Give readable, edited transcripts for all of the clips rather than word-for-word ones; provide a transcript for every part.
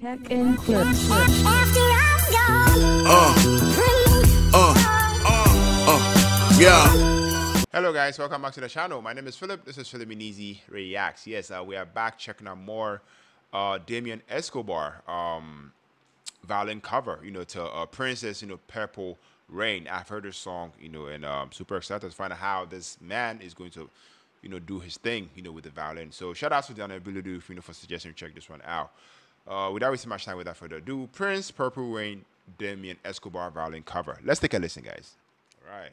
Tech and clips. Yeah. Hello guys, welcome back to the channel. My name is Philip. This is Philiminizzy Reacts. Yes, we are back checking out more Damien Escobar violin cover, you know, to Prince's, you know, Purple Rain. I've heard this song, you know, and super excited to find out how this man is going to, you know, do his thing, you know, with the violin. So shout out to Daniel Biladu, you know, for suggesting check this one out. Without wasting much time, without further ado, Prince, Purple Rain, Damien Escobar violin cover. Let's take a listen, guys. All right.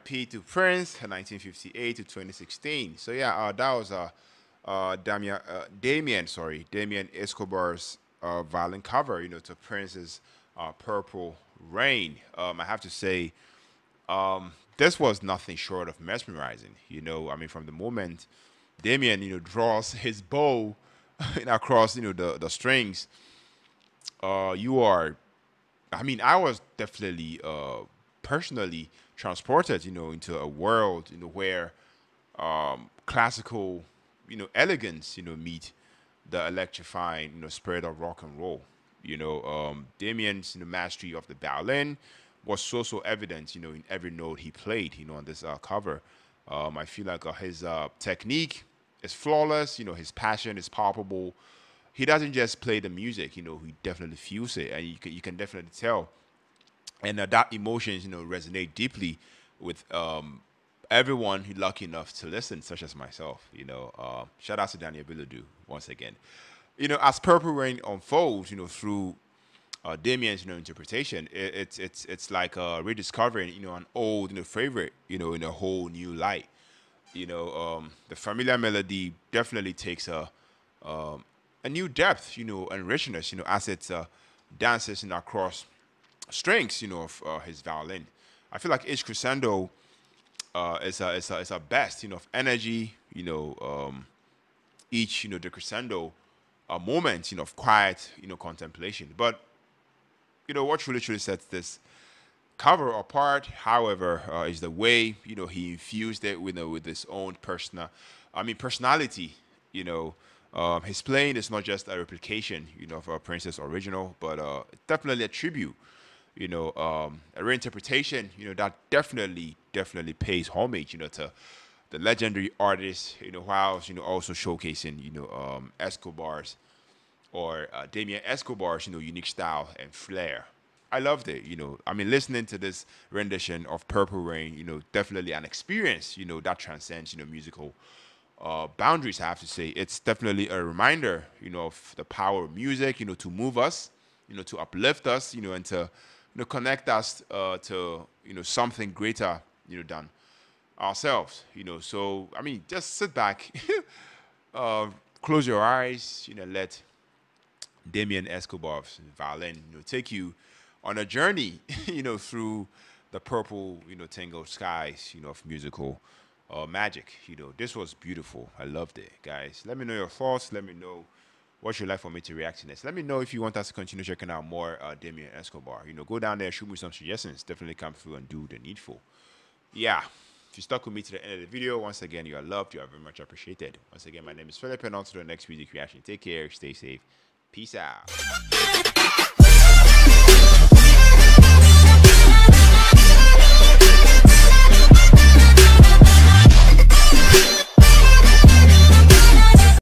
R.I.P. to Prince, 1958 to 2016. So yeah, that was Damien Escobar's violin cover, you know, to Prince's Purple Rain. I have to say, this was nothing short of mesmerizing. You know, I mean, from the moment Damien, you know, draws his bow across, you know, the strings, you are, I mean, I was definitely personally transported, you know, into a world, you know, where classical, you know, elegance, you know, meet the electrifying, you know, spirit of rock and roll. You know, Damien's, you know, mastery of the violin was so evident, you know, in every note he played, you know, on this cover. I feel like his technique is flawless, you know, his passion is palpable. He doesn't just play the music, you know, he definitely feels it, and you can definitely tell. And that emotions, you know, resonate deeply with everyone who's lucky enough to listen, such as myself, you know. Shout out to Daniel Biladu once again. You know, as Purple Rain unfolds, you know, through Damien's, you know, interpretation, it's like rediscovering, you know, an old, you know, favorite, you know, in a whole new light. You know, the familiar melody definitely takes a new depth, you know, and richness, you know, as it dances, you know, across strings, you know, of his violin. I feel like each crescendo is a best, you know, of energy, you know, each, you know, the crescendo a moment, you know, of quiet, you know, contemplation. But, you know, what really sets this cover apart, however, is the way, you know, he infused it with his own personality, you know. His playing is not just a replication, you know, of Prince's original, but definitely a tribute, you know, a reinterpretation, you know, that definitely pays homage, you know, to the legendary artist, you know, whilst, you know, also showcasing, you know, Damien Escobar's, you know, unique style and flair. I loved it, you know. I mean, listening to this rendition of Purple Rain, you know, definitely an experience, you know, that transcends, you know, musical boundaries, I have to say. It's definitely a reminder, you know, of the power of music, you know, to move us, you know, to uplift us, you know, and to, you know, connect us to, you know, something greater, you know, than ourselves, you know. So, I mean, just sit back, close your eyes, you know, let Damien Escobar's violin, you know, take you on a journey, you know, through the purple, you know, tangled skies, you know, of musical magic. You know, this was beautiful. I loved it, guys. Let me know your thoughts. Let me know what you'd like for me to react to this. Let me know if you want us to continue checking out more Damien Escobar. You know, go down there, shoot me some suggestions. Definitely come through and do the needful. Yeah. If you stuck with me to the end of the video, once again, you are loved. You are very much appreciated. Once again, my name is Philip, and on to the next music reaction. Take care. Stay safe. Peace out.